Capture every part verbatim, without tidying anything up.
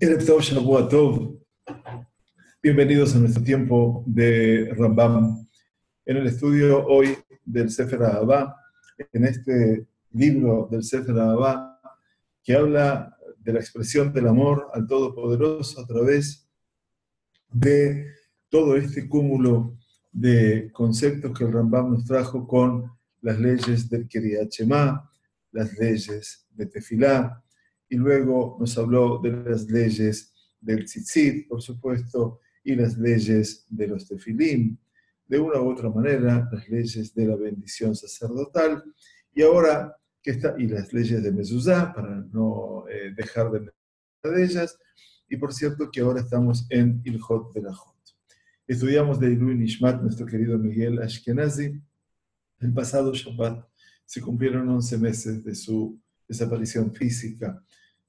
Erev Tov, Shavua Tov. Bienvenidos a nuestro tiempo de Rambam. En el estudio hoy del Sefer Abba, en este libro del Sefer Abba, que habla de la expresión del amor al Todopoderoso a través de todo este cúmulo de conceptos que el Rambam nos trajo con las leyes del Kiriyachemá, las leyes de Tefilá, y luego nos habló de las leyes del Tzitzit, por supuesto, y las leyes de los Tefilín, de una u otra manera, las leyes de la bendición sacerdotal, y ahora, que está, y las leyes de Mezuzá, para no eh, dejar de hablar de ellas, y por cierto que ahora estamos en Hiljot Berajot. Estudiamos de Ilui Nishmat, nuestro querido Miguel Ashkenazi. El pasado Shabat se cumplieron once meses de su desaparición física,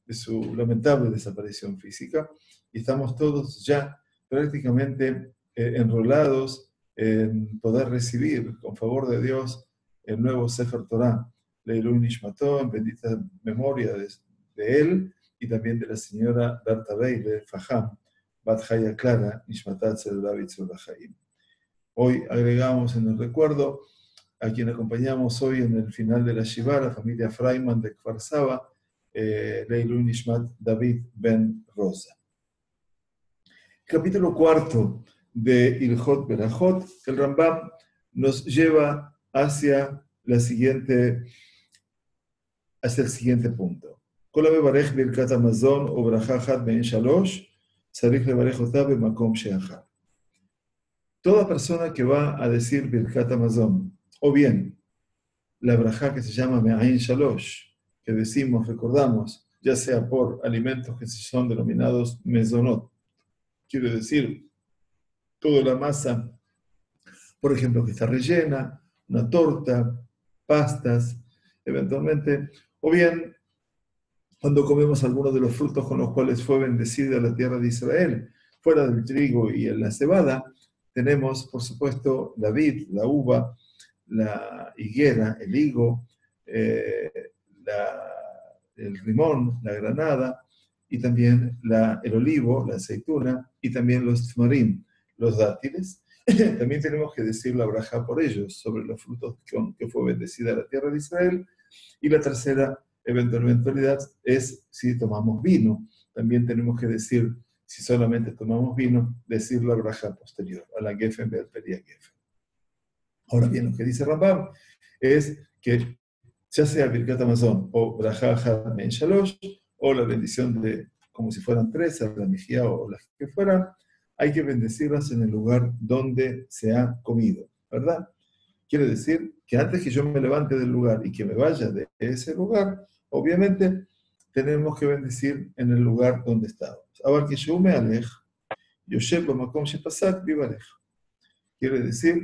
de su lamentable desaparición física, y estamos todos ya prácticamente eh, enrolados en poder recibir, con favor de Dios, el nuevo Sefer Torah, Leilui Nishmato, en bendita memoria de, de él, y también de la señora Berta Beile Fajam, bat Haya Clara, Nishmatat Seuda. Hoy agregamos en el recuerdo a quien acompañamos hoy en el final de la Shiva, la familia Freiman de Kfar Saba, Eh, Leilui Nishmat David ben Rosa. Capítulo cuarto de Hiljot Berajot, el Rambam nos lleva hacia, la siguiente, hacia el siguiente punto. Birkat Amazon o Me'ein Shalosh, toda persona que va a decir Birkat Amazon, o bien la brajá que se llama Me'ein Shalosh, que decimos, recordamos, ya sea por alimentos que son denominados mezonot, quiere decir, toda la masa, por ejemplo, que está rellena, una torta, pastas, eventualmente, o bien cuando comemos algunos de los frutos con los cuales fue bendecida la tierra de Israel, fuera del trigo y en la cebada, tenemos, por supuesto, la vid, la uva, la higuera, el higo, eh, La, el limón, la granada, y también la, el olivo, la aceituna, y también los tmarim, los dátiles. También tenemos que decir la brajá por ellos, sobre los frutos con que fue bendecida la tierra de Israel. Y la tercera eventualidad es si tomamos vino. También tenemos que decir, si solamente tomamos vino, decir la brajá posterior, a la Geffen, Geffen. Ahora bien, lo que dice Rambam es que ya sea Birkat Amazon o Brajaja Men Shalosh, o la bendición de, como si fueran tres, la mejía o las que fueran, hay que bendecirlas en el lugar donde se ha comido, ¿verdad? Quiere decir que antes que yo me levante del lugar y que me vaya de ese lugar, obviamente tenemos que bendecir en el lugar donde estábamos. Abar que yo me alejo, Yoshe Bamakom Shepasat, viva alejo. Quiere decir,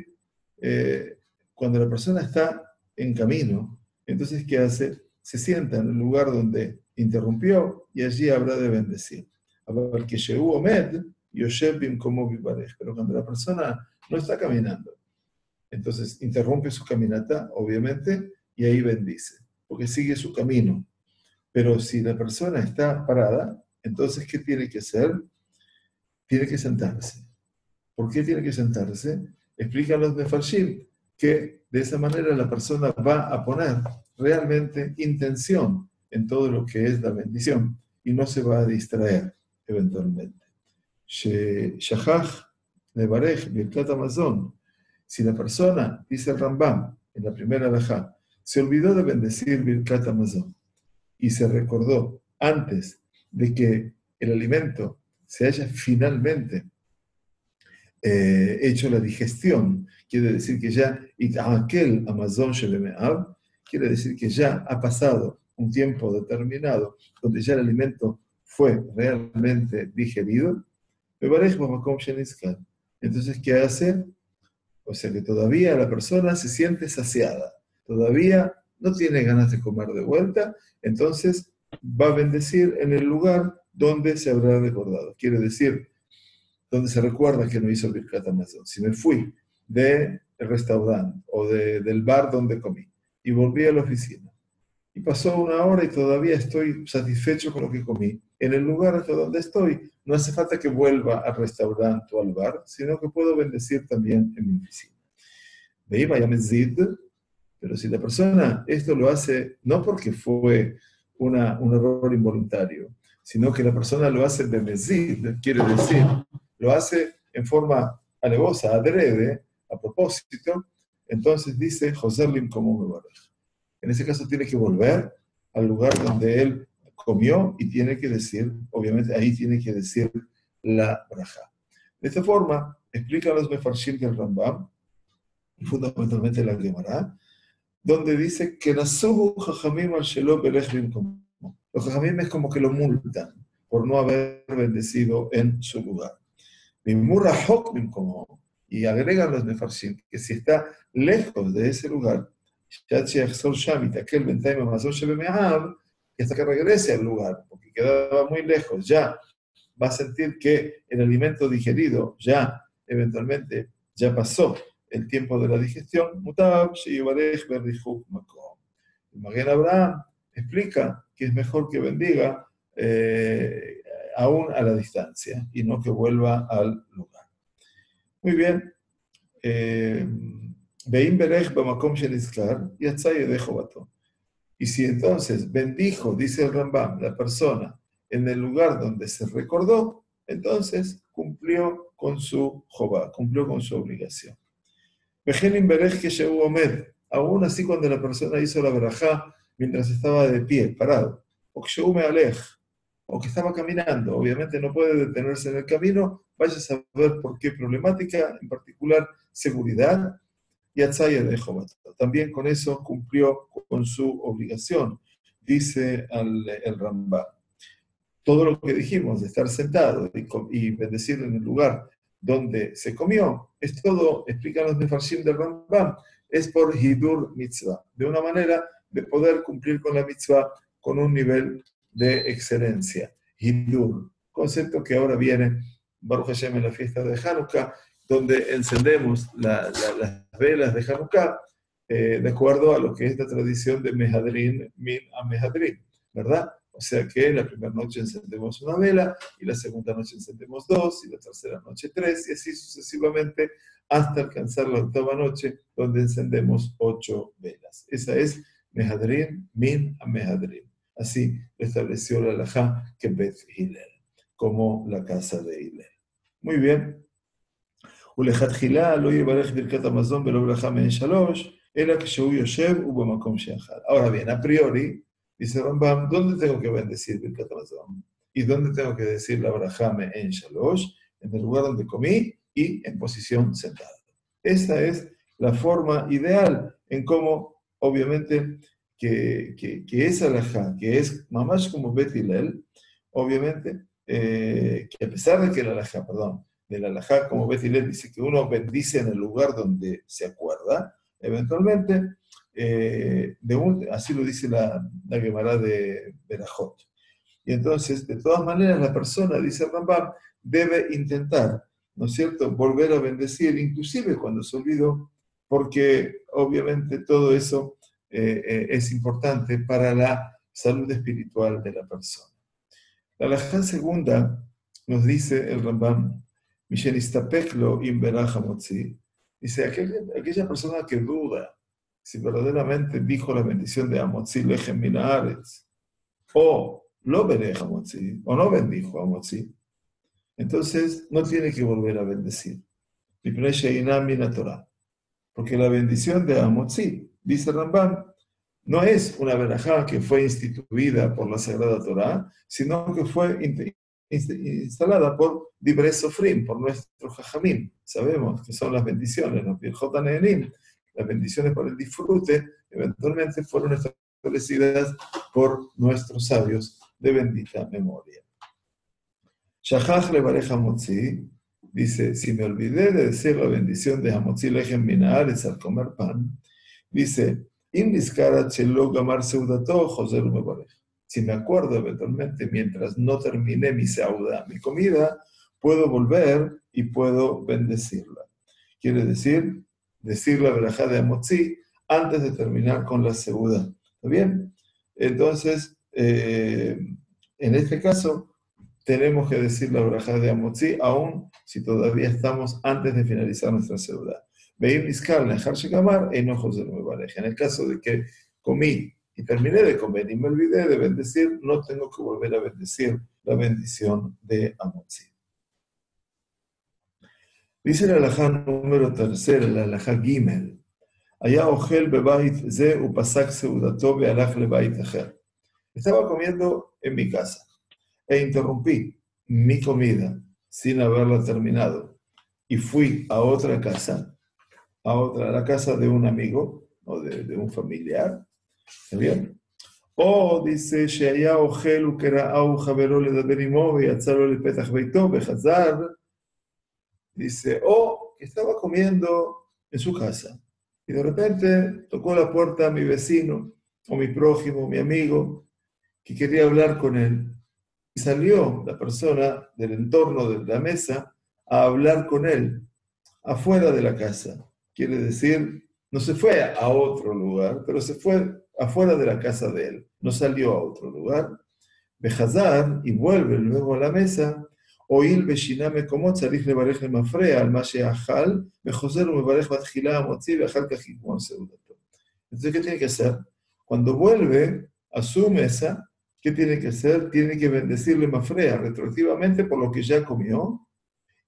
eh, cuando la persona está en camino, entonces, ¿qué hace? Se sienta en el lugar donde interrumpió y allí habrá de bendecir. Pero cuando la persona no está caminando, entonces interrumpe su caminata, obviamente, y ahí bendice, porque sigue su camino. Pero si la persona está parada, entonces, ¿qué tiene que hacer? Tiene que sentarse. ¿Por qué tiene que sentarse? Explican los Mefarshim que de esa manera la persona va a poner realmente intención en todo lo que es la bendición y no se va a distraer eventualmente. Si la persona, dice el Rambam en la primera halajá, se olvidó de bendecir Birkat Amazon y se recordó antes de que el alimento se haya finalmente eh, hecho la digestión, quiere decir que ya aquel Amazon Shelemeab, quiere decir que ya ha pasado un tiempo determinado donde ya el alimento fue realmente digerido. Entonces, ¿qué hace? O sea que todavía la persona se siente saciada, todavía no tiene ganas de comer de vuelta, entonces va a bendecir en el lugar donde se habrá recordado. Quiere decir, donde se recuerda que no hizo Birkat Amazon. Si me fui del restaurante o de, del bar donde comí y volví a la oficina, y pasó una hora y todavía estoy satisfecho con lo que comí. En el lugar hasta donde estoy, no hace falta que vuelva al restaurante o al bar, sino que puedo bendecir también en mi oficina. Pero si la persona esto lo hace no porque fue una, un error involuntario, sino que la persona lo hace bemezid, quiere decir, lo hace en forma alevosa, adrede, a propósito, entonces dice José Lim como me baraj. En ese caso tiene que volver al lugar donde él comió y tiene que decir, obviamente ahí tiene que decir la braja. De esta forma, explican los Mefarshim del Rambam, y fundamentalmente la Gemara, donde dice que nasuhu jajamim al shelo belejrim como. Los jajamim es como que lo multan por no haber bendecido en su lugar. Mimura hokmim como. Y agregan los Mefarshim que si está lejos de ese lugar, y hasta que regrese al lugar, porque quedaba muy lejos, ya va a sentir que el alimento digerido ya, eventualmente, ya pasó el tiempo de la digestión. El Magen Abraham explica que es mejor que bendiga eh, aún a la distancia, y no que vuelva al lugar. Muy bien. Eh, Y si entonces bendijo, dice el Rambam, la persona en el lugar donde se recordó, entonces cumplió con su jobá, cumplió con su obligación. Aún así cuando la persona hizo la berajá mientras estaba de pie, parado, o que estaba caminando, obviamente no puede detenerse en el camino, vaya a saber por qué problemática, en particular seguridad, y de Shabat. También con eso cumplió con su obligación, dice el, el Rambam. Todo lo que dijimos de estar sentado y, y bendecir en el lugar donde se comió, es todo, explican los Mefarshim del Rambam, es por Hidur Mitzvah, de una manera de poder cumplir con la Mitzvah con un nivel de excelencia. Hidur, concepto que ahora viene, Baruch Hashem, en la fiesta de Hanukkah, donde encendemos la, la, las velas de Hanukkah, eh, de acuerdo a lo que es la tradición de Mehadrin, Min a Mehadrin, ¿verdad? O sea que la primera noche encendemos una vela, y la segunda noche encendemos dos, y la tercera noche tres, y así sucesivamente, hasta alcanzar la octava noche, donde encendemos ocho velas. Esa es Mehadrin, Min a Mehadrin. Así estableció la halajá que Bet Hilel, como la casa de Hilel. Muy bien. Ahora bien, a priori, dice Rambam, ¿dónde tengo que bendecir Birkat Amazon? ¿Y dónde tengo que decir la braja Me'ein Shalosh? En el lugar donde comí y en posición sentada. Esta es la forma ideal en cómo, obviamente, que, que, que es halajá, que es mamash como Bet Hilel, obviamente, eh, que a pesar de que la halajá, perdón, de la halajá, como Bet Hilel dice que uno bendice en el lugar donde se acuerda, eventualmente, eh, de un, así lo dice la, la Gemara de Berajot. Y entonces, de todas maneras, la persona, dice Rambam, debe intentar, ¿no es cierto?, volver a bendecir, inclusive cuando se olvidó, porque obviamente todo eso eh, eh, es importante para la salud espiritual de la persona. La halajá segunda nos dice el Rambam, dice, aquel, aquella persona que duda si verdaderamente dijo la bendición de Hamotzi lejem min haaretz, o lo berej Hamotzi, o no bendijo Hamotzi, entonces no tiene que volver a bendecir. Porque la bendición de Hamotzi, dice Rambam, no es una berajá que fue instituida por la Sagrada Torah, sino que fue instalada por Dibre Sofrim, por nuestro jajamim. Sabemos que son las bendiciones, los Birjot Anenim, las bendiciones por el disfrute, eventualmente fueron establecidas por nuestros sabios de bendita memoria. Shachach levarech Hamotzi, dice, si me olvidé de decir la bendición de Hamotzi lejem min haaretz al comer pan, dice, im nizkarat shelo gamar seudato joser umevarech. Si me acuerdo eventualmente, mientras no terminé mi seuda, mi comida, puedo volver y puedo bendecirla. Quiere decir, decir la berajá de Hamotzi antes de terminar con la seuda. ¿Está bien? Entonces, eh, en este caso, tenemos que decir la braja de Hamotzi, aún si todavía estamos antes de finalizar nuestra seudá. En el caso de que comí y terminé de comer y me olvidé de bendecir, no tengo que volver a bendecir la bendición de Hamotzi. Dice la halajá número tercera, la halajá gimel. Allá ojel bebait ze upasak seudato bealach lebait acher. Estaba comiendo en mi casa e interrumpí mi comida sin haberla terminado y fui a otra casa, a otra, a la casa de un amigo o de, de un familiar. ¿Está bien? O dice, Sheaya ojel ukera'au javero ledaber imo veyatzalo lepetach beito bechazar. Dice, oh, estaba comiendo en su casa y de repente tocó la puerta a mi vecino o mi prójimo, mi amigo, que quería hablar con él. Y salió la persona del entorno de la mesa a hablar con él afuera de la casa. Quiere decir, no se fue a otro lugar, pero se fue afuera de la casa de él. No salió a otro lugar. Bejazar, y vuelve luego a la mesa. Oil beshiname como tzarich levarech lemafrea al mashe achal, bejoser umevarech batjila amotzi beachal kajikmon seudato. Entonces, ¿qué tiene que hacer? Cuando vuelve a su mesa, ¿qué tiene que hacer? Tiene que bendecirle mafrea retroactivamente por lo que ya comió,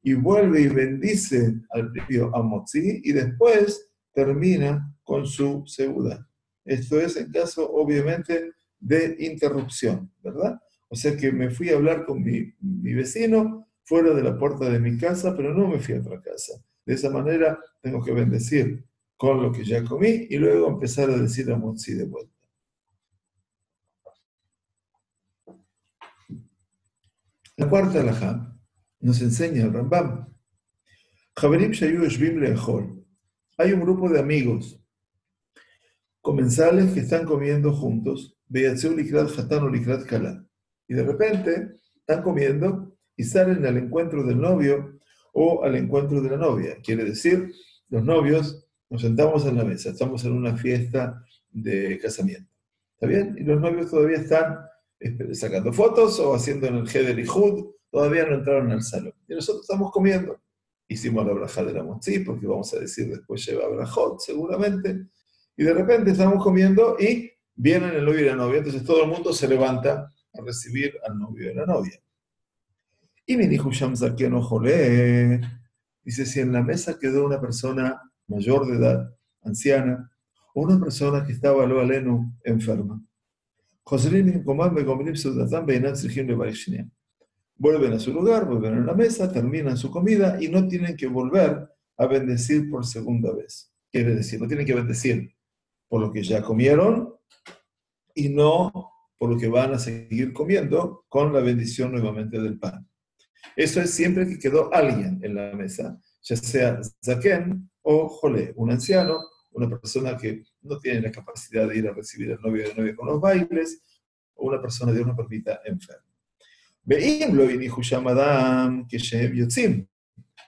y vuelve y bendice al propio Hamotzi, y después termina con su seudá. Esto es en caso, obviamente, de interrupción, ¿verdad? O sea que me fui a hablar con mi, mi vecino fuera de la puerta de mi casa, pero no me fui a otra casa. De esa manera tengo que bendecir con lo que ya comí y luego empezar a decir Hamotzi de vuelta. La cuarta halajá nos enseña el Rambam. Javerim shayu yeshvim le'echol. Hay un grupo de amigos, comensales que están comiendo juntos, beyatzeu likrat jatan o likrat kalá. Y de repente están comiendo y salen al encuentro del novio o al encuentro de la novia. Quiere decir, los novios nos sentamos en la mesa, estamos en una fiesta de casamiento. ¿Está bien? Y los novios todavía están sacando fotos o haciendo en el Heder y Hud, todavía no entraron al salón. Y nosotros estamos comiendo. Hicimos la braja de la Hamotzi, porque vamos a decir después lleva brajot, seguramente. Y de repente estamos comiendo y vienen el novio y la novia. Entonces todo el mundo se levanta a recibir al novio y la novia. Y me dijo Shamsa que no jolé. Dice, si en la mesa quedó una persona mayor de edad, anciana, o una persona que estaba lo aleno enferma, vuelven a su lugar, vuelven a la mesa, terminan su comida y no tienen que volver a bendecir por segunda vez. Quiere decir, no tienen que bendecir por lo que ya comieron y no por lo que van a seguir comiendo con la bendición nuevamente del pan. Eso es siempre que quedó alguien en la mesa, ya sea zaken o jolé, un anciano, una persona que no tiene la capacidad de ir a recibir al novio de novia con los bailes, o una persona de una permita enferma.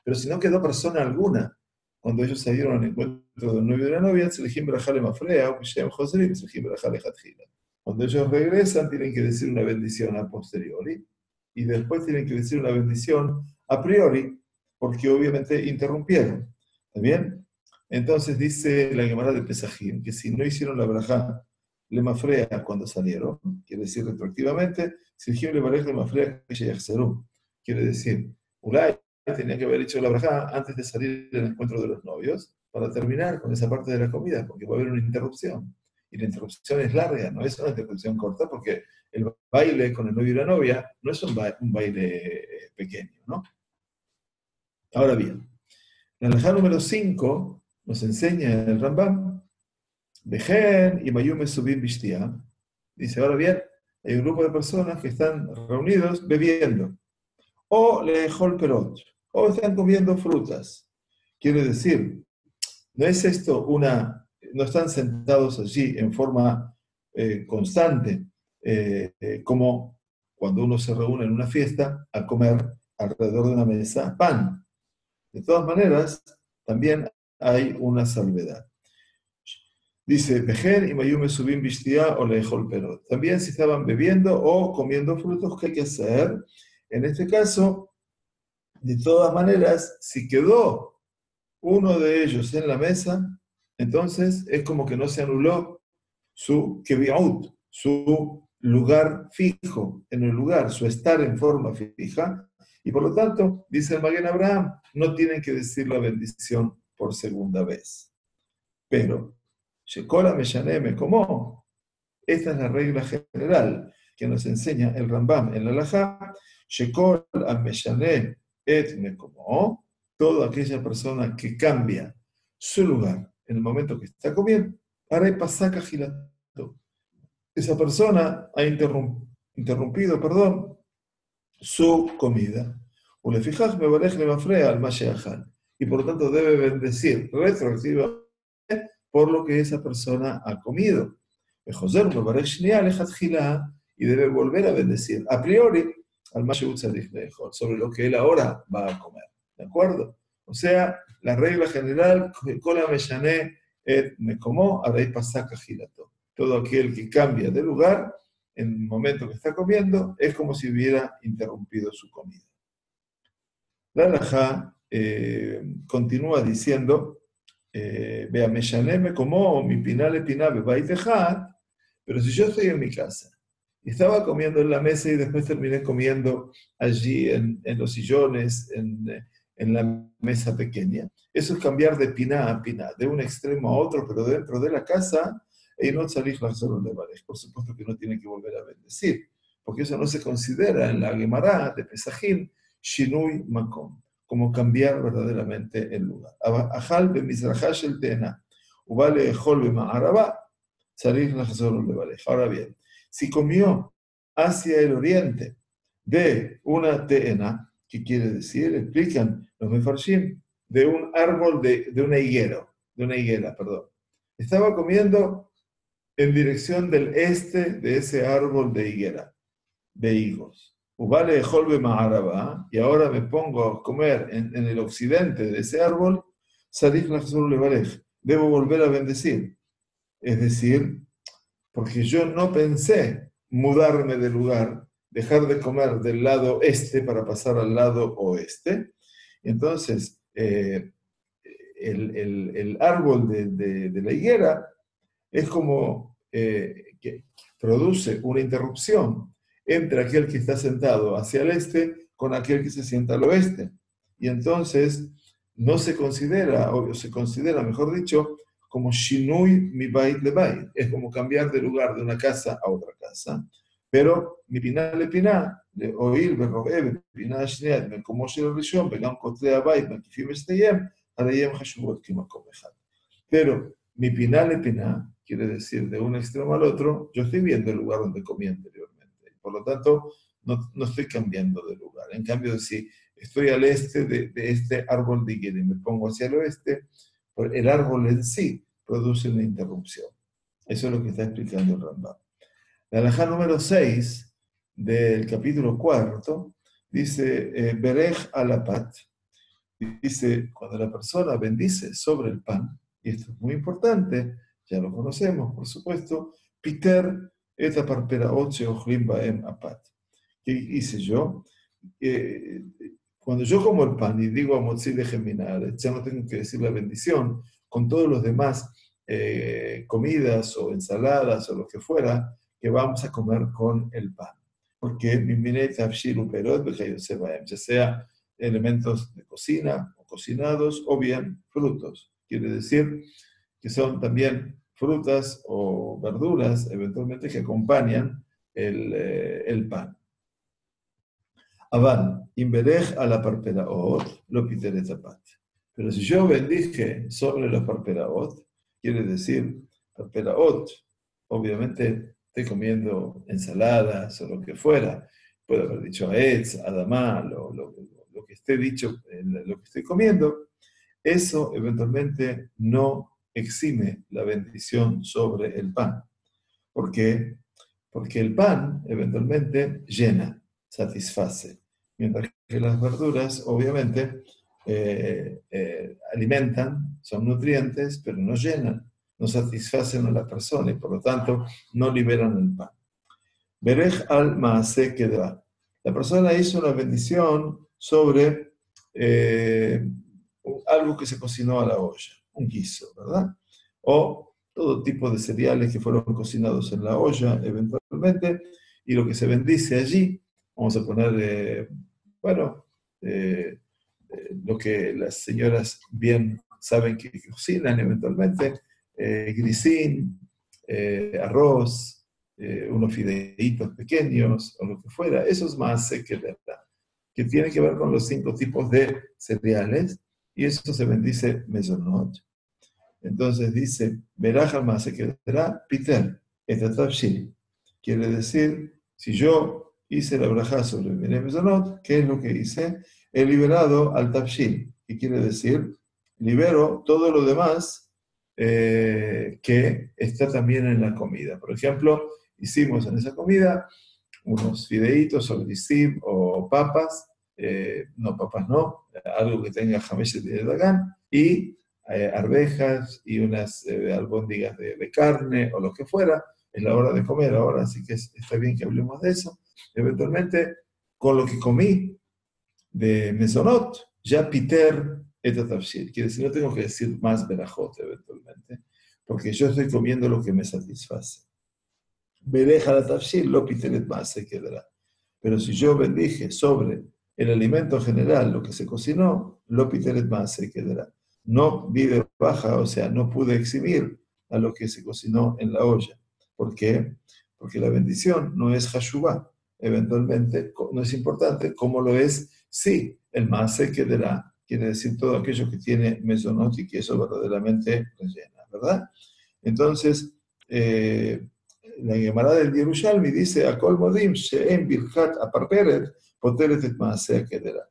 Pero si no quedó persona alguna, cuando ellos salieron al encuentro del novio de la novia, cuando ellos regresan tienen que decir una bendición a posteriori, y después tienen que decir una bendición a priori, porque obviamente interrumpieron. ¿Está bien? Entonces dice la Gemara de Pesajim que si no hicieron la brajá lemafrea cuando salieron, quiere decir retroactivamente, Sirjim levarech lemafrea kishayachzeru, quiere decir, Ulay tenía que haber hecho la brajá antes de salir del encuentro de los novios para terminar con esa parte de la comida, porque va a haber una interrupción. Y la interrupción es larga, no es una interrupción corta, porque el baile con el novio y la novia no es un, ba un baile pequeño, ¿no? Ahora bien, la halajá número cinco. Nos enseña el Rambam, Bejen y Mayume Subim Bishtia. Dice, ahora bien, hay un grupo de personas que están reunidos bebiendo. O leejol perot, o están comiendo frutas. Quiere decir, no es esto una, no están sentados allí en forma eh, constante, eh, eh, como cuando uno se reúne en una fiesta a comer alrededor de una mesa pan. De todas maneras, también hay una salvedad. Dice, vejer y mayume subim vistía o lejol perot. También si estaban bebiendo o comiendo frutos, ¿qué hay que hacer? En este caso, de todas maneras, si quedó uno de ellos en la mesa, entonces es como que no se anuló su kevi'ut, su lugar fijo en el lugar, su estar en forma fija, y por lo tanto, dice el Magen Abraham, no tienen que decir la bendición por segunda vez. Pero, Shekola Meshaneme como, esta es la regla general que nos enseña el Rambam en la Halajá, Shekola Meshaneme et me como, toda aquella persona que cambia su lugar en el momento que está comiendo, haré pasaca gilato. Esa persona ha interrum, interrumpido, perdón, su comida. Y por lo tanto debe bendecir retroactivamente por lo que esa persona ha comido. Y debe volver a bendecir a priori al sobre lo que él ahora va a comer. ¿De acuerdo? O sea, la regla general, todo aquel que cambia de lugar en el momento que está comiendo, es como si hubiera interrumpido su comida. La halajá eh, continúa diciendo, Beameshaneme como mi pinale pinabe baiteja, pero si yo estoy en mi casa, y estaba comiendo en la mesa y después terminé comiendo allí en, en los sillones, en, en la mesa pequeña, eso es cambiar de piná a piná, de un extremo a otro, pero dentro de la casa, y no salir las solo de Barej. Por supuesto que no tiene que volver a bendecir, porque eso no se considera en la Gemara de Pesajim, Shinui Makom, como cambiar verdaderamente el lugar. Ajal be Mizrahash el Tena, Ubale Ejol be Ma'arabá, salir las solo de Barej. Ahora bien, si comió hacia el oriente de una Tena, ¿qué quiere decir? Explican los Mefarshim, de un árbol, de, de una higuera, de una higuera, perdón. Estaba comiendo en dirección del este de ese árbol de higuera, de higos. Ubale Holbe Ma'arabá, y ahora me pongo a comer en, en el occidente de ese árbol, Sarif Nafzul Levarej, debo volver a bendecir. Es decir, porque yo no pensé mudarme de lugar, dejar de comer del lado este para pasar al lado oeste. Entonces, eh, el, el, el árbol de, de, de la higuera es como... Eh, que produce una interrupción entre aquel que está sentado hacia el este con aquel que se sienta al oeste. Y entonces no se considera, o se considera, mejor dicho, como shinui mi bait le bait. Es como cambiar de lugar de una casa a otra casa. Pero mi piná le piná, le oír, me robe, me piná shneat, me como shelo rishon, me gam kotle abayt, me kifim esteyem, aleyem hashubot kimakom echad. Pero mi piná le piná, quiere decir, de un extremo al otro, yo estoy viendo el lugar donde comí anteriormente. Por lo tanto, no, no estoy cambiando de lugar. En cambio, si estoy al este de, de este árbol de higuera y me pongo hacia el oeste, el árbol en sí produce una interrupción. Eso es lo que está explicando el Rambam. La halajá número seis del capítulo cuarto dice, Berej alapat. Dice, cuando la persona bendice sobre el pan, y esto es muy importante, ya lo conocemos, por supuesto. Peter, esta parpera oche ojlim baem apat. ¿Qué hice yo? Eh, cuando yo como el pan y digo a Hamotzi de Geminar, ya no tengo que decir la bendición, con todos los demás eh, comidas o ensaladas o lo que fuera, que vamos a comer con el pan. Porque ya sea elementos de cocina, o cocinados, o bien frutos. Quiere decir que son también frutas o verduras, eventualmente, que acompañan el, el pan. Aban, imberej a la parperaot, lo piteré tapat. Pero si yo bendije sobre la parperaot, quiere decir, parperaot, obviamente estoy comiendo ensaladas o lo que fuera, puedo haber dicho aetz, adamá, lo, lo, lo que esté dicho, lo que estoy comiendo, eso eventualmente no exime la bendición sobre el pan. ¿Por qué? Porque el pan eventualmente llena, satisface, mientras que las verduras obviamente eh, eh, alimentan, son nutrientes, pero no llenan. no satisfacen a la persona y por lo tanto no liberan el pan. Berej al maase kedra. La persona hizo una bendición sobre eh, algo que se cocinó a la olla, un guiso, ¿verdad? O todo tipo de cereales que fueron cocinados en la olla eventualmente, y lo que se bendice allí, vamos a poner, eh, bueno, eh, eh, lo que las señoras bien saben que cocinan eventualmente, eh, grisín, eh, arroz, Eh, unos fideitos pequeños, o lo que fuera. Eso es más que verdad, que tiene que ver con los cinco tipos de cereales, y eso se bendice mesonot. Entonces dice, veraja más que verdad, pitel, etatavshil. Quiere decir, si yo hice la braja sobre el mesonot, ¿qué es lo que hice? He liberado al tavshil, que quiere decir, libero todo lo demás eh, que está también en la comida. Por ejemplo, hicimos en esa comida unos fideitos o grisim o papas, eh, no papas no, algo que tenga jameshet de dagán, y eh, arvejas y unas eh, albóndigas de, de carne o lo que fuera. Es la hora de comer ahora, así que es, está bien que hablemos de eso. Eventualmente, con lo que comí de mesonot, ya piter etatavshir, quiere decir, no tengo que decir más berajot eventualmente, porque yo estoy comiendo lo que me satisface. Bereja la tafshil, lo pitelet más se quedará. Pero si yo bendije sobre el alimento general, lo que se cocinó, lo pitelet más se quedará. No vive baja, o sea, no pude eximir a lo que se cocinó en la olla. ¿Por qué? Porque la bendición no es hashubá, eventualmente no es importante, como lo es, sí, el más se quedará. Quiere decir todo aquello que tiene mesonot y que eso verdaderamente rellena, ¿verdad? Entonces, eh, la Gemara del Yerushalmi dice, Akol modim she'en birkat aparperet poteret et maaseh kedera.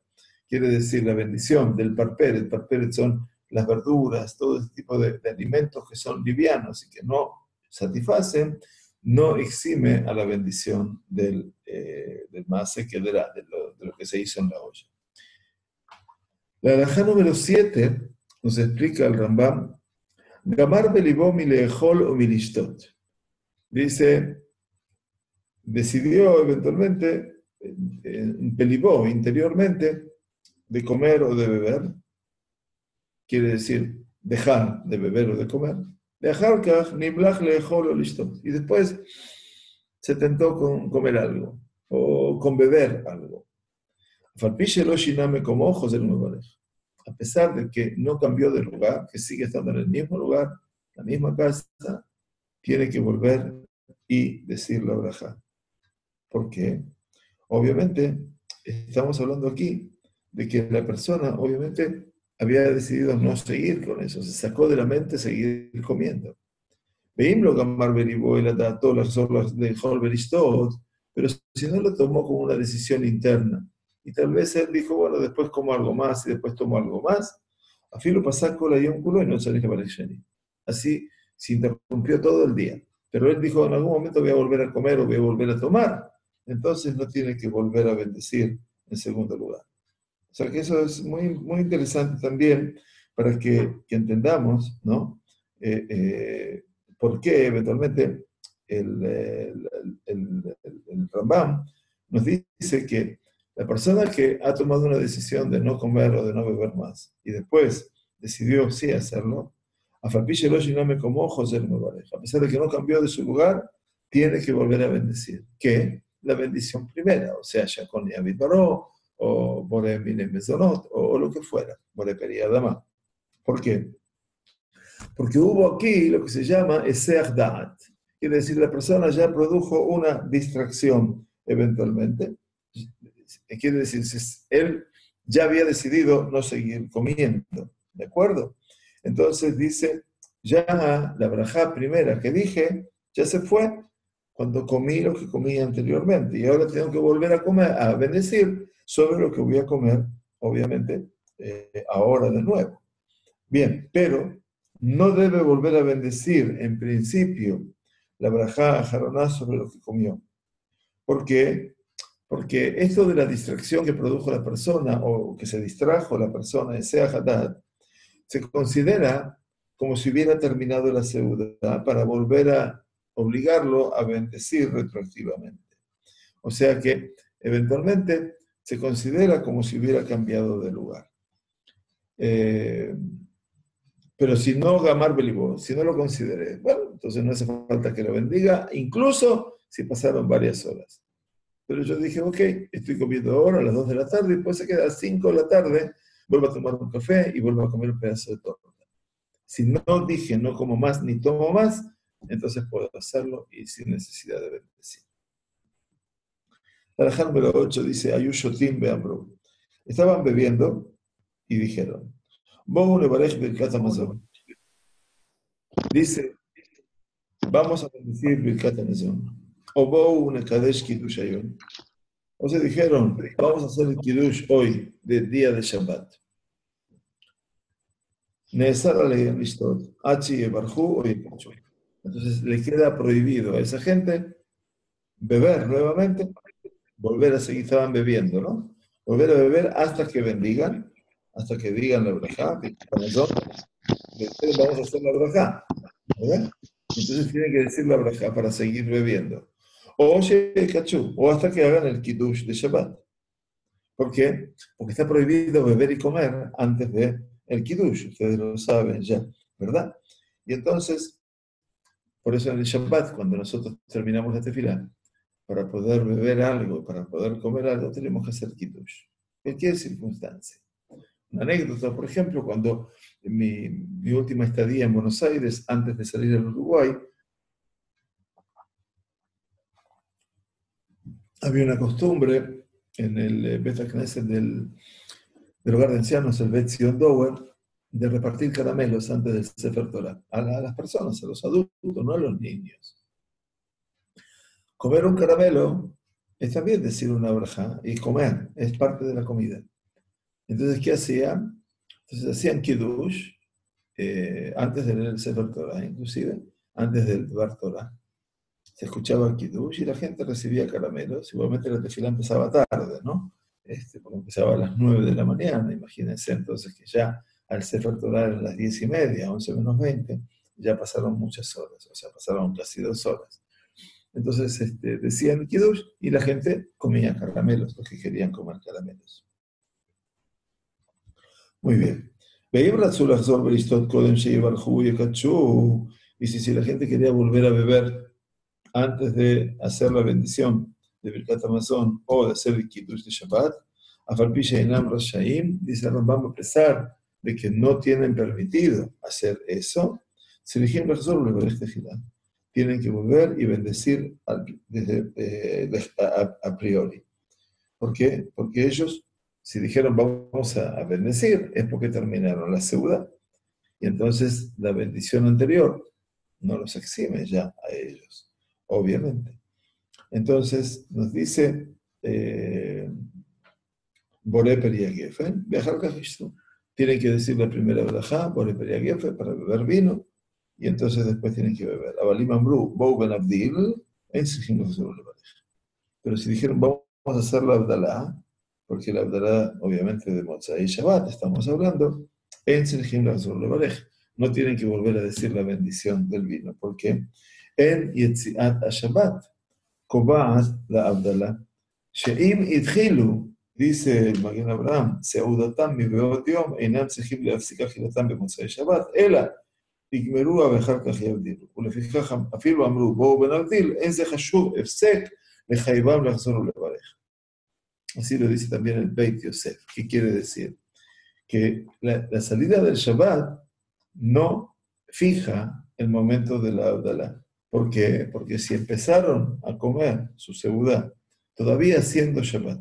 Quiere decir, la bendición del parperet, parperet son las verduras, todo ese tipo de, de alimentos que son livianos y que no satisfacen, no exime a la bendición del, eh, del maaseh kedera, de lo, de lo que se hizo en la olla. La halajá número siete nos explica el Rambam, Gamar belibó mileechol o milishtot. Dice, decidió eventualmente, pelibó interiormente, de comer o de beber. Quiere decir, dejar de beber o de comer. Dejar que nimlach leechol o listot. Y después se tentó con comer algo, o con beber algo. Farpiche lo shiname como ojos del nuevo pareja. A pesar de que no cambió de lugar, que sigue estando en el mismo lugar, la misma casa, tiene que volver y decir la braja. ¿Por qué? Obviamente, estamos hablando aquí de que la persona, obviamente, había decidido no seguir con eso, se sacó de la mente seguir comiendo. Pero si no lo tomó como una decisión interna, y tal vez él dijo, bueno, después como algo más, y después tomo algo más, a fin lo pasá con la y un culo y no salí que para el así, se interrumpió todo el día. Pero él dijo, en algún momento voy a volver a comer o voy a volver a tomar. Entonces no tiene que volver a bendecir en segundo lugar. O sea que eso es muy, muy interesante también para que, que entendamos, ¿no? Eh, eh, por qué eventualmente el, el, el, el, el Rambam nos dice que la persona que ha tomado una decisión de no comer o de no beber más y después decidió sí hacerlo, a pesar de que no cambió de su lugar, tiene que volver a bendecir. ¿Qué? La bendición primera, o sea, Shakon Yavit Baró, o Bore Minem Mezonot, o lo que fuera, Bore Periadama. ¿Por qué? Porque hubo aquí lo que se llama Eseach Da'at, quiere decir, la persona ya produjo una distracción eventualmente, quiere decir, él ya había decidido no seguir comiendo, ¿de acuerdo? Entonces dice, ya la brajá primera que dije, ya se fue cuando comí lo que comí anteriormente. Y ahora tengo que volver a comer, a bendecir sobre lo que voy a comer, obviamente, eh, ahora de nuevo. Bien, pero no debe volver a bendecir en principio la brajá jaroná sobre lo que comió. ¿Por qué? Porque esto de la distracción que produjo la persona, o que se distrajo la persona, ese ajadat, se considera como si hubiera terminado la Seuda, para volver a obligarlo a bendecir retroactivamente. O sea que, eventualmente, se considera como si hubiera cambiado de lugar. Eh, pero si no, Gamar Belibó, si no lo consideré, bueno, entonces no hace falta que lo bendiga, incluso si pasaron varias horas. Pero yo dije, ok, estoy comiendo ahora a las dos de la tarde, y después se queda a las cinco de la tarde, vuelvo a tomar un café y vuelvo a comer un pedazo de torta. Si no dije, no como más ni tomo más, entonces puedo hacerlo y sin necesidad de bendecir. La halajá número ocho dice, Ayu Shotim Beamru. Estaban bebiendo y dijeron, Bohu Nebarech Birkat Amazon. Dice, vamos a bendecir Birkat Amazon. O Bohu Nekadesh Kiddush Ayon. O sea, dijeron, vamos a hacer el Kiddush hoy, del día de Shabat. Entonces le queda prohibido a esa gente beber nuevamente, volver a seguir, estaban bebiendo, ¿no? Volver a beber hasta que bendigan, hasta que digan la brajá, después vamos a hacer la brajá, ¿verdad? Entonces tienen que decir la brajá para seguir bebiendo. O Shekachú, o hasta que hagan el Kiddush de Shabbat. ¿Por qué? Porque está prohibido beber y comer antes de el Kiddush, ustedes lo saben ya, ¿verdad? Y entonces, por eso en el Shabbat, cuando nosotros terminamos la Tefilá, para poder beber algo, para poder comer algo, tenemos que hacer Kiddush. Cualquier circunstancia. Una anécdota, por ejemplo, cuando en mi, mi última estadía en Buenos Aires, antes de salir al Uruguay, había una costumbre en el Bet Knesset del... del hogar de ancianos, el Bet Dower, de repartir caramelos antes del Sefer Torah, a, la, a las personas, a los adultos, no a los niños. Comer un caramelo es también decir una braja, y comer es parte de la comida. Entonces, ¿qué hacían? Entonces hacían Kiddush, eh, antes de leer el Sefer Torah, inclusive, antes del Dvar Torah. Se escuchaba Kiddush y la gente recibía caramelos, igualmente la tefilá empezaba tarde, ¿no? Este, porque empezaba a las nueve de la mañana, imagínense entonces que ya al Sefer Torah eran las diez y media, once menos veinte, ya pasaron muchas horas, o sea, pasaron casi dos horas. Entonces este, decían Kiddush y la gente comía caramelos, los que querían comer caramelos. Muy bien. Y si, si la gente quería volver a beber antes de hacer la bendición de Birkat Amazon o de hacer el Kiddush de Shabbat, dice el Rambam, a pesar de que no tienen permitido hacer eso, tienen que volver y bendecir desde, eh, a, a priori. ¿Por qué? Porque ellos, si dijeron vamos a bendecir, es porque terminaron la Seuda, y entonces la bendición anterior no los exime ya a ellos, obviamente. Entonces nos dice Boré Peria Geffen, viajar Kajistu. Tienen que decir la primera braja, Boré Peria Geffen, para beber vino, y entonces después tienen que beber. Abalim Amru, Bou Ben Abdil, exigimos hacer una pareja. Pero si dijeron, vamos a hacer la Abdalá, porque la Abdalá, obviamente, de Motzai y Shabbat, estamos hablando, exigimos hacer una pareja. No tienen que volver a decir la bendición del vino, porque en Yetziat a Shabbat, la Abdalá. Sheim idhilu, dice el Magen Abraham, Seudatam mi beot yom, enam sehim leafsika hilatam bemonsai Shabbat, ela, igmeru avechar kajiavdilu. Ulefikajam, afilu amru, bohu benavdil, ense hashuv efsek, lejaivam lehzoru levarej. Así lo dice también el Beit Yosef. ¿Qué quiere decir? Que la, la salida del Shabbat no fija el momento de la Abdalá. ¿Por qué? Porque si empezaron a comer su seudá, todavía siendo Shabbat,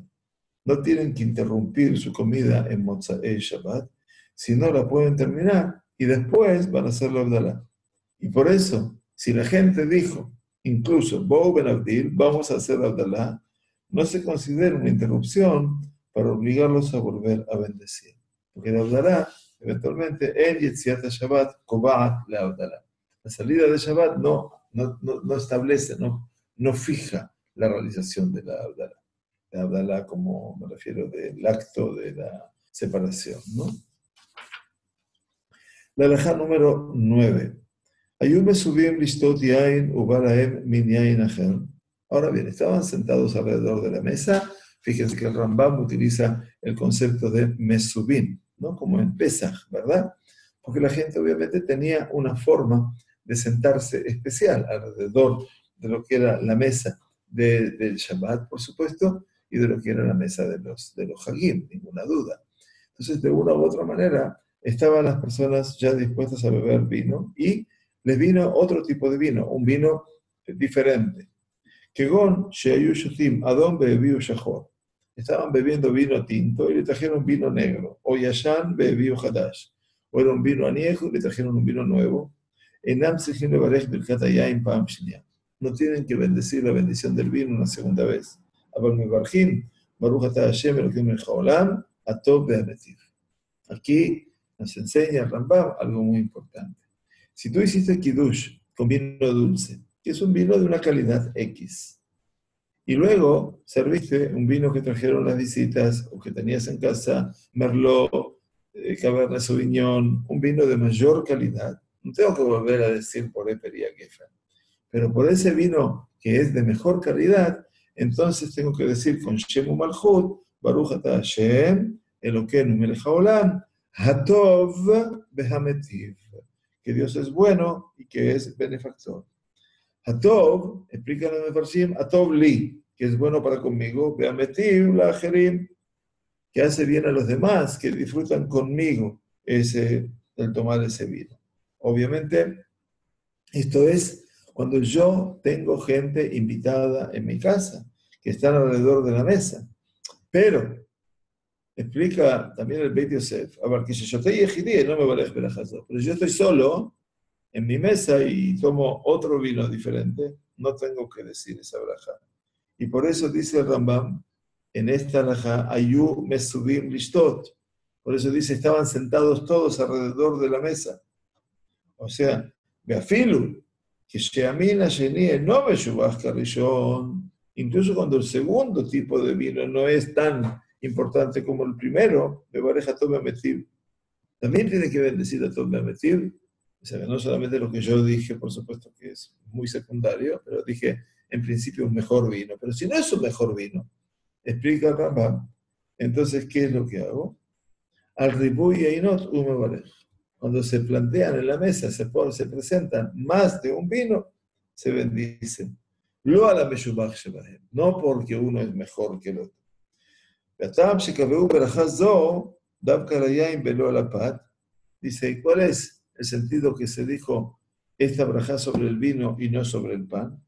no tienen que interrumpir su comida en Motzei Shabbat, sino la pueden terminar y después van a hacer la Abdalá. Y por eso, si la gente dijo, incluso, Bou Ben Abdil, vamos a hacer la Abdalá, no se considera una interrupción para obligarlos a volver a bendecir. Porque la Abdalá, eventualmente, en Yetziat Shabbat, Kobaat la Abdalá. La salida de Shabbat no No, no, no establece, no, no fija la realización de la Abdalá. La Abdalá como me refiero del acto de la separación, ¿no? La alajá número nueve. Ayú me subim listot yain ubalahem min yain ajer. Ahora bien, estaban sentados alrededor de la mesa. Fíjense que el Rambam utiliza el concepto de mesubim, ¿no? Como en Pesaj, ¿verdad? Porque la gente obviamente tenía una forma de sentarse especial alrededor de lo que era la mesa de, del Shabat, por supuesto, y de lo que era la mesa de los, de los Hagim, ninguna duda. Entonces, de una u otra manera, estaban las personas ya dispuestas a beber vino y les vino otro tipo de vino, un vino diferente. Kegon sheayu shotim adon bebiu shachor. Estaban bebiendo vino tinto y le trajeron vino negro. O yashan bebiu hadash. O era un vino añejo y le trajeron un vino nuevo. Enam sejin levarech birkat hayayin pam shniya. No tienen que bendecir la bendición del vino una segunda vez. Abal mefarshim baruch atah Hashem elokim melech haolam atov behametiv. Aquí nos enseña el Rambam algo muy importante. Si tú hiciste Kiddush con vino dulce, que es un vino de una calidad X, y luego serviste un vino que trajeron las visitas o que tenías en casa, Merlot, Cabernet Sauvignon, un vino de mayor calidad, no tengo que volver a decir por Epería Geffen, pero por ese vino que es de mejor calidad, entonces tengo que decir con Shem Umalchut, Baruch Atah Hashem, Elokeinu Melech Haolam, Hatov Behametiv, que Dios es bueno y que es benefactor. Atov, explica la Mefarshim, Atov li, que es bueno para conmigo, Behametiv la Ajerim, que hace bien a los demás, que disfrutan conmigo ese, el tomar ese vino. Obviamente, esto es cuando yo tengo gente invitada en mi casa, que están alrededor de la mesa. Pero, explica también el Beit Yosef, a ver, que yo estoy ejidí, no me vale verajazó, pero yo estoy solo en mi mesa y tomo otro vino diferente, no tengo que decir esa braja. Y por eso dice el Rambam, en esta braja, ayú mesubim listot. Por eso dice, estaban sentados todos alrededor de la mesa. O sea, beafilu, que sheamina shenie no meshubach karishon. Incluso cuando el segundo tipo de vino no es tan importante como el primero, bebareja tome ametiv. También tiene que bendecir a tome ametiv. O sea, no solamente lo que yo dije, por supuesto que es muy secundario, pero dije, en principio, un mejor vino. Pero si no es un mejor vino, explica Rambam, entonces, ¿qué es lo que hago? Al ribu y einot umevarech. Cuando se plantean en la mesa, se, por, se presentan más de un vino, se bendicen. Lo a la meshubach shebahem, no porque uno es mejor que el otro. Yatam shekaveu berachazó, davka layaim velo a la pat. Dice, ¿y cuál es el sentido que se dijo esta brajá sobre el vino y no sobre el pan?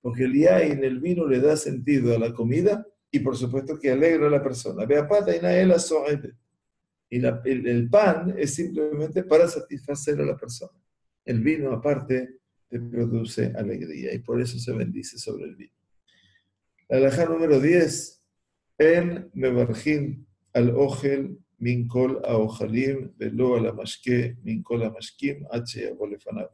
Porque el yain, el vino, le da sentido a la comida y por supuesto que alegra a la persona. Y la, el, el pan es simplemente para satisfacer a la persona. El vino aparte te produce alegría y por eso se bendice sobre el vino. La halajá número diez. En mevarjim al ojel min kol haojalim velo al hamashke min kol hamashkim ad sheyabó lefanav.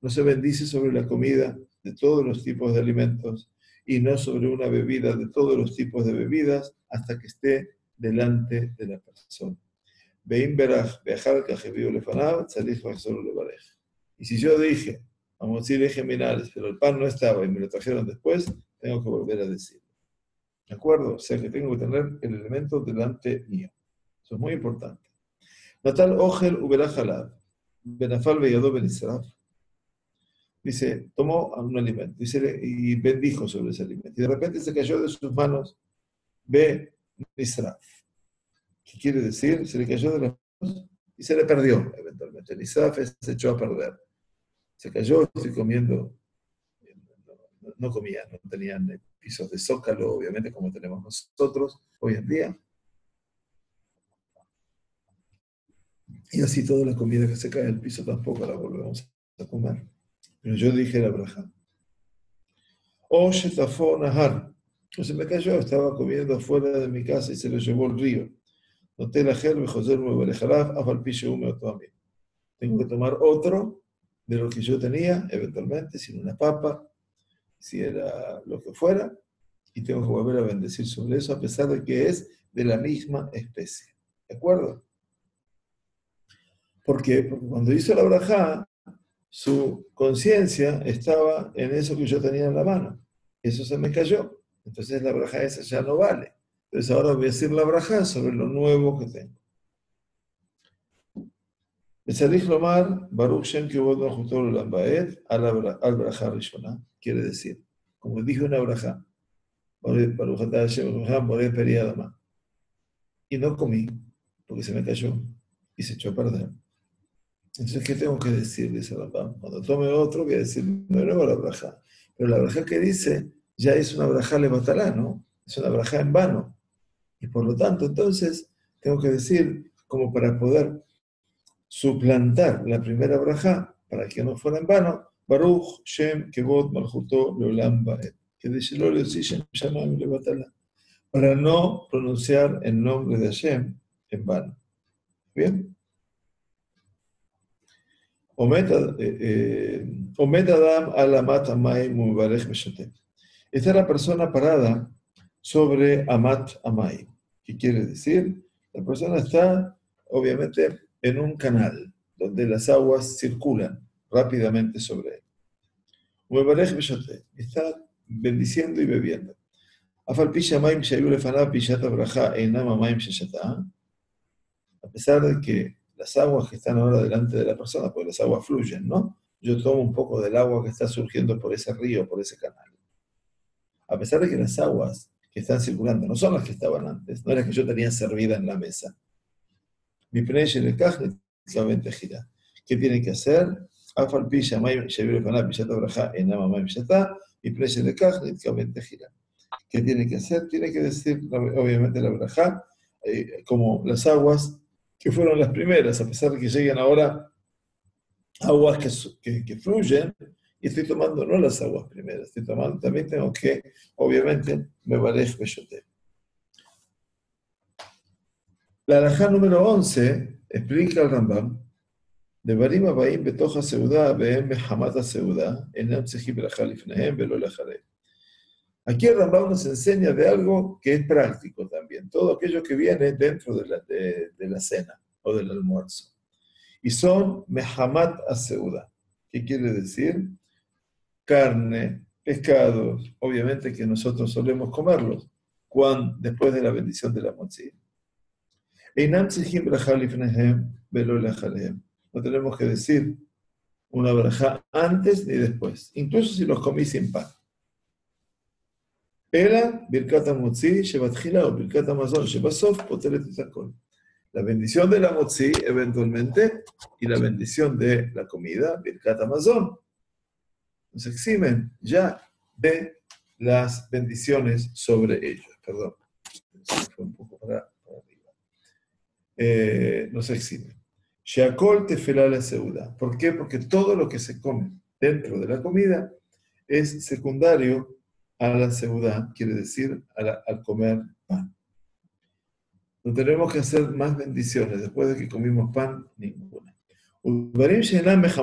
No se bendice sobre la comida de todos los tipos de alimentos y no sobre una bebida de todos los tipos de bebidas hasta que esté delante de la persona. Veim berach beachal kajebió lefanav tzalif rachzor levarej. Y si yo dije, Hamotzi leje minales, pero el pan no estaba y me lo trajeron después, tengo que volver a decirlo. ¿De acuerdo? O sea que tengo que tener el elemento delante mío. Eso es muy importante. Natal Ogel Uberajalab, Benafal Beyadó Benizraf, dice, tomó un alimento, dice, y bendijo sobre ese alimento. Y de repente se cayó de sus manos Benizraf. ¿Qué quiere decir? Se le cayó de las manos y se le perdió eventualmente. Benizraf se echó a perder. Se cayó, estoy comiendo, no, no comía, no tenían pisos de zócalo, obviamente, como tenemos nosotros hoy en día. Y así toda la comida que se cae al piso tampoco la volvemos a comer. Pero yo dije la braja. O shetafó nahar. O se me cayó, estaba comiendo afuera de mi casa y se lo llevó el río. Noté la jerbe, joser, me balejaraf, afal piche hume o a mí. Tengo que tomar otro de lo que yo tenía, eventualmente, si era una papa, si era lo que fuera, y tengo que volver a bendecir sobre eso, a pesar de que es de la misma especie. ¿De acuerdo? ¿Por qué? Porque cuando hizo la brajá, su conciencia estaba en eso que yo tenía en la mano. Eso se me cayó. Entonces la brajá esa ya no vale. Entonces ahora voy a decir la brajá sobre lo nuevo que tengo. Baruch Shem al brajá rishona. Quiere decir, como dije una brajá, y no comí, porque se me cayó y se echó a perder. Entonces, ¿qué tengo que decirles a Rambam? Cuando tome otro, voy a decir de nuevo la brajá. Pero la brajá que dice, ya es una brajá levatalá, ¿no? Es una brajá en vano. Y por lo tanto, entonces, tengo que decir, como para poder suplantar la primera brajá, para que no fuera en vano, Baruch Shem Kevod Malchuto Leolam Baed. Que dice Loreo Sishem Shamam Levatalá. Para no pronunciar el nombre de Hashem en vano. ¿Bien? Omed Adam alamat amay mubarech meshatem. Está la persona parada sobre amat amay. ¿Qué quiere decir? La persona está, obviamente, en un canal donde las aguas circulan rápidamente sobre él. Mubarech meshatem. Está bendiciendo y bebiendo. Afal pisha amayim shayu lefanav pishata bracha einam amayim shashata. A pesar de que las aguas que están ahora delante de la persona, porque las aguas fluyen, ¿no? Yo tomo un poco del agua que está surgiendo por ese río, por ese canal. A pesar de que las aguas que están circulando no son las que estaban antes, no las que yo tenía servida en la mesa. Mi precio en el cajne solamente gira. ¿Qué tiene que hacer? Afal pisha may shavir faná pishata braja enama may pishata, mi precio en el cajne solamente gira. ¿Qué tiene que hacer? Tiene que decir, obviamente, la braja, eh, como las aguas que fueron las primeras, a pesar de que llegan ahora aguas que, que, que fluyen, y estoy tomando no las aguas primeras, estoy tomando, también tengo que, obviamente, me parezco yo te. La halajá número once explica el Rambam, de Barim Abaim betoja Seuda, Behem Hamata Seuda, Enam Sehi Braja Lifnehem Belo Lajareh. Aquí el Rambam nos enseña de algo que es práctico también, todo aquello que viene dentro de la, de, de la cena o del almuerzo. Y son mehamat aseuda. ¿Qué quiere decir? Carne, pescados, obviamente que nosotros solemos comerlos cuando, después de la bendición de la hamotzi. No tenemos que decir una braja antes ni después, incluso si los comí sin pan. Era Birkat Amazon, Shabat o Birkat Amazon, Shebasof, Poteletizakol. La bendición de la Hamotzi, eventualmente, y la bendición de la comida, Birkat Amazon, nos eximen ya de las bendiciones sobre ellos. Perdón, fue un poco para, para arriba. Eh, nos eximen. Sheakol Tefilá la Seuda. ¿Por qué? Porque todo lo que se come dentro de la comida es secundario a la seudá, quiere decir al, al comer pan. No tenemos que hacer más bendiciones después de que comimos pan, ninguna. Pero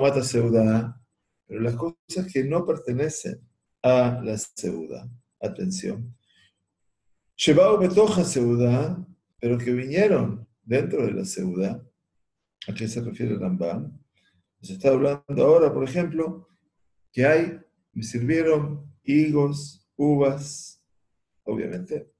las cosas que no pertenecen a la seudá, atención. Llevado betoja seudá, pero que vinieron dentro de la seudá. ¿A qué se refiere Rambam? Se está hablando ahora, por ejemplo, que hay, me sirvieron higos, uvas, obviamente,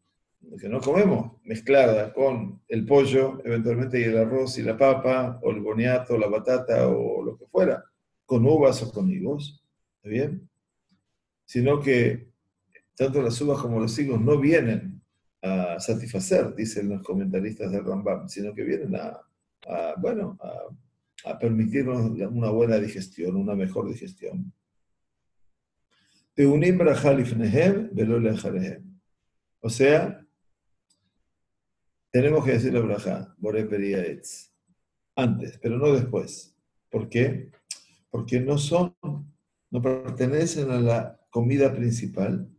lo que no comemos, mezclada con el pollo, eventualmente y el arroz y la papa, o el boniato, la batata, o lo que fuera, con uvas o con higos, ¿está bien? Sino que tanto las uvas como los higos no vienen a satisfacer, dicen los comentaristas del Rambam, sino que vienen a, a bueno, a, a permitirnos una buena digestión, una mejor digestión. Teunim braja lifnehem velo lejarehem. O sea, tenemos que decir la braja, borei peria etz, antes, pero no después. ¿Por qué? Porque no son, no pertenecen a la comida principal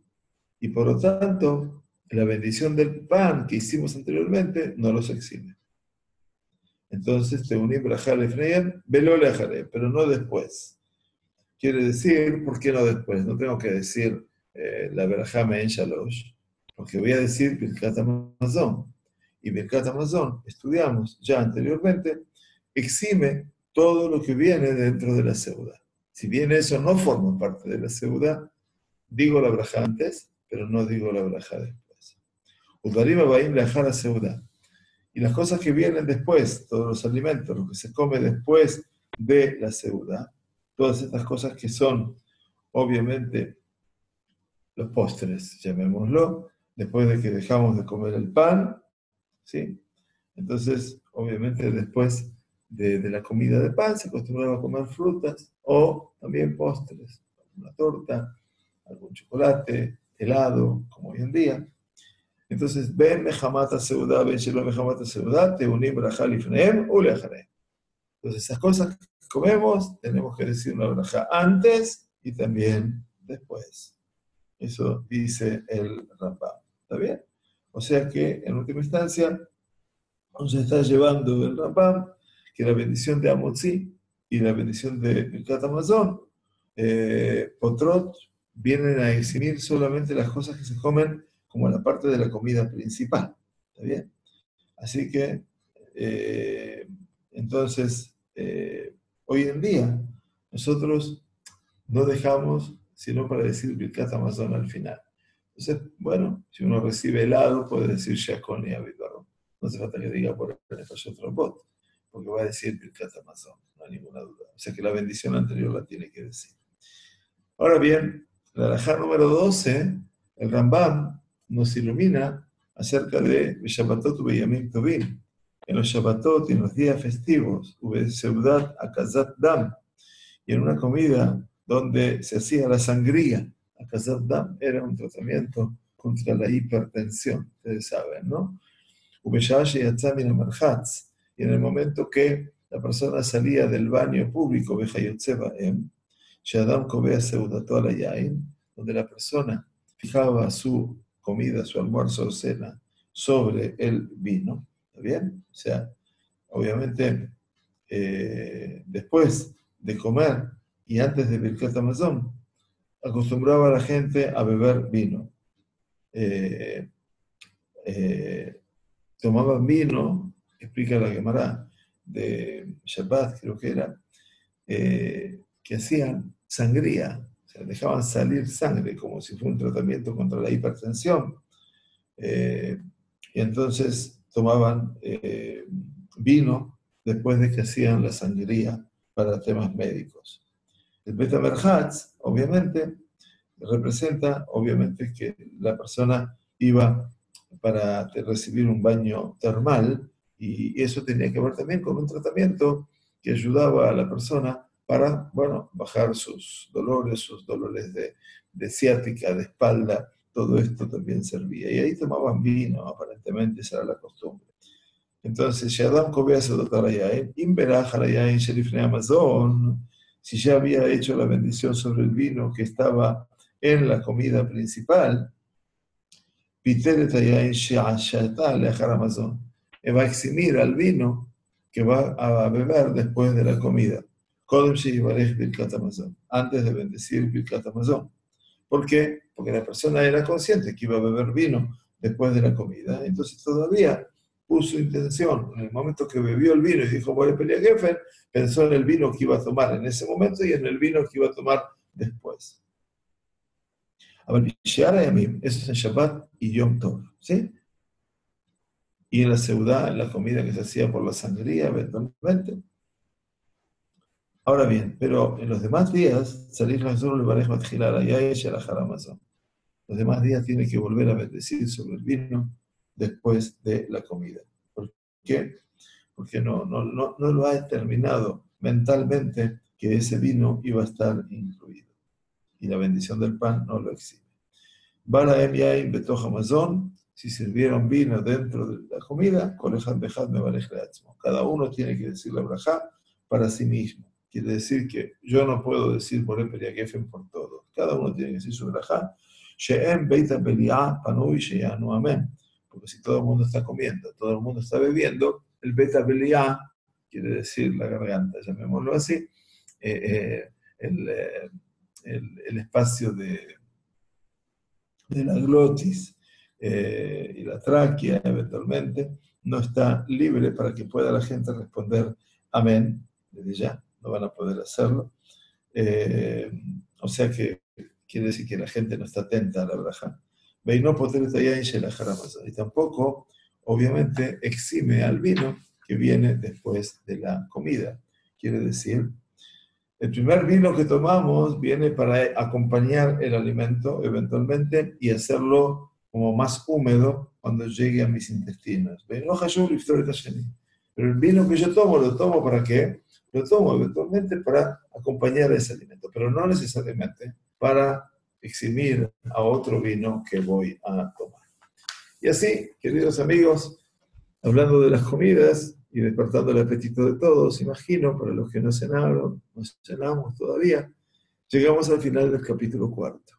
y por lo tanto, la bendición del pan que hicimos anteriormente no los exime. Entonces, teunim braja lifnehem velo lejarehem, pero no después. Quiere decir, ¿por qué no después? No tengo que decir eh, la berajá Me'ein Shalosh, porque voy a decir Birkat Amazon. Y Birkat Amazon, estudiamos ya anteriormente, exime todo lo que viene dentro de la seuda. Si bien eso no forma parte de la seuda, digo la braja antes, pero no digo la braja después. Udarim Abaim Leajar la seuda. Y las cosas que vienen después, todos los alimentos, lo que se come después de la seuda, todas estas cosas que son, obviamente, los postres, llamémoslo, después de que dejamos de comer el pan, ¿sí? Entonces, obviamente, después de, de la comida de pan, se acostumbraba a comer frutas o también postres, una torta, algún chocolate, helado, como hoy en día. Entonces, ben mechamata seudá, ben shelo mechamata seudá, te unim brajá lifneem u leajaré. Entonces, esas cosas que comemos, tenemos que decir una brajá antes y también después. Eso dice el Rambam, ¿está bien? O sea que, en última instancia, nos está llevando el Rambam que la bendición de Hamotzi y la bendición de Birkat Amazon, eh, Potrot, vienen a eximir solamente las cosas que se comen como la parte de la comida principal, ¿está bien? Así que, eh, entonces, eh, hoy en día, nosotros no dejamos sino para decir Birkat Amazon al final. Entonces, bueno, si uno recibe helado, puede decir Shakoni Abibarro. No hace falta que diga por el Hiljot Berajot, porque va a decir Birkat Amazon, no hay ninguna duda. O sea que la bendición anterior la tiene que decir. Ahora bien, la halajá número doce, el Rambam, nos ilumina acerca de Shabatot Ubeyamim Tovim, en los Shabatot y en los días festivos, Ube Seudat Akazat Dam, y en una comida donde se hacía la sangría. Akazat Dam era un tratamiento contra la hipertensión, ustedes saben, ¿no? Y en el momento que la persona salía del baño público, donde la persona fijaba su comida, su almuerzo o cena sobre el vino, ¿está bien? O sea, obviamente, eh, después de comer, y antes de Birkat Amazon, acostumbraba a la gente a beber vino. Eh, eh, tomaban vino, explica la Gemara de Shabat, creo que era, eh, que hacían sangría, o sea, dejaban salir sangre como si fuera un tratamiento contra la hipertensión. Eh, y entonces tomaban eh, vino después de que hacían la sangría para temas médicos. El Bet Hamerhatz, obviamente, representa, obviamente, que la persona iba para recibir un baño termal, y eso tenía que ver también con un tratamiento que ayudaba a la persona para, bueno, bajar sus dolores, sus dolores de, de ciática, de espalda, todo esto también servía. Y ahí tomaban vino, aparentemente, esa era la costumbre. Entonces, Shadam Kobea Sedotarayain, Inberaj Harayain Sherifne Amazon. Si ya había hecho la bendición sobre el vino que estaba en la comida principal, va a eximir al vino que va a beber después de la comida, antes de bendecir Birkat Amazon. ¿Por qué? Porque la persona era consciente que iba a beber vino después de la comida, entonces todavía puso intención. En el momento que bebió el vino y dijo, voy a pelear Geffen, pensó en el vino que iba a tomar en ese momento y en el vino que iba a tomar después. A ver, eso es en Shabbat y Yom Tov, ¿sí? Y en la seudá, en la comida que se hacía por la sangría, eventualmente. Ahora bien, pero en los demás días, salir la Zul, Baraj Matjilal, Ayay, Shalahar Amazon. Los demás días tiene que volver a bendecir sobre el vino después de la comida. ¿Por qué? Porque no, no, no, no lo ha determinado mentalmente que ese vino iba a estar incluido. Y la bendición del pan no lo exime. Balaem Yaim Betoch Hamazon, si sirvieron vino dentro de la comida, Kolejat Bejat Mevarech Leatzmo. Cada uno tiene que decir la brajá para sí mismo. Quiere decir que yo no puedo decir Boré Peliá Geffen por todos. Cada uno tiene que decir su brajá. Sheem Beita Peliá Panui Sheyanu Amén. Porque si todo el mundo está comiendo, todo el mundo está bebiendo, el beta beliá, quiere decir la garganta, llamémoslo así, eh, eh, el, eh, el, el espacio de, de la glotis eh, y la tráquea eventualmente, no está libre para que pueda la gente responder amén desde ya, no van a poder hacerlo. Eh, o sea que quiere decir que la gente no está atenta a la braja. Y tampoco, obviamente, exime al vino que viene después de la comida. Quiere decir, el primer vino que tomamos viene para acompañar el alimento eventualmente y hacerlo como más húmedo cuando llegue a mis intestinos. Pero el vino que yo tomo, ¿lo tomo para qué? Lo tomo eventualmente para acompañar ese alimento, pero no necesariamente para eximir a otro vino que voy a tomar. Y así, queridos amigos, hablando de las comidas y despertando el apetito de todos, imagino, para los que no cenaron, no cenamos todavía, llegamos al final del capítulo cuarto.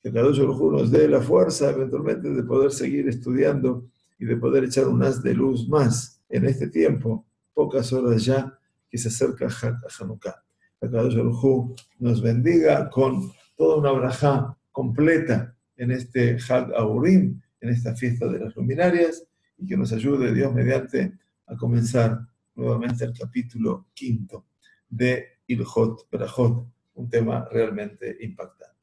Que cada uno nos dé la fuerza eventualmente de poder seguir estudiando y de poder echar un haz de luz más en este tiempo, pocas horas ya, que se acerca a Hanukkah. Que cada uno nos bendiga con toda una brajá completa en este Hag Ahurim, en esta fiesta de las luminarias, y que nos ayude Dios mediante a comenzar nuevamente el capítulo quinto de Hiljot Berajot, un tema realmente impactante.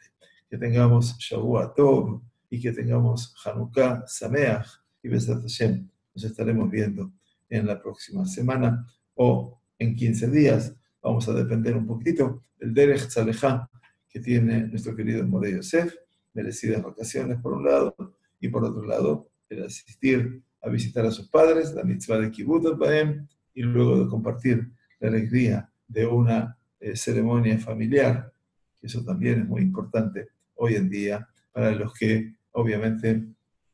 Que tengamos Shavua Tov y que tengamos Hanukkah Sameach y Besat Hashem. Nos estaremos viendo en la próxima semana o en quince días. Vamos a depender un poquitito del Derech Tzalejá que tiene nuestro querido Beit Yosef, merecidas vacaciones por un lado, y por otro lado el asistir a visitar a sus padres, la mitzvah de Kibbutz Bahem, y luego de compartir la alegría de una eh, ceremonia familiar, que eso también es muy importante hoy en día para los que obviamente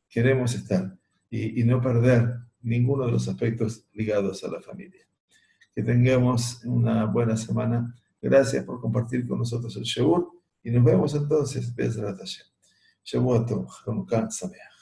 queremos estar y, y no perder ninguno de los aspectos ligados a la familia. Que tengamos una buena semana. Gracias por compartir con nosotros el Shevur y nos vemos entonces desde la taller. Shavuot Tov, Hanukkah Sameach.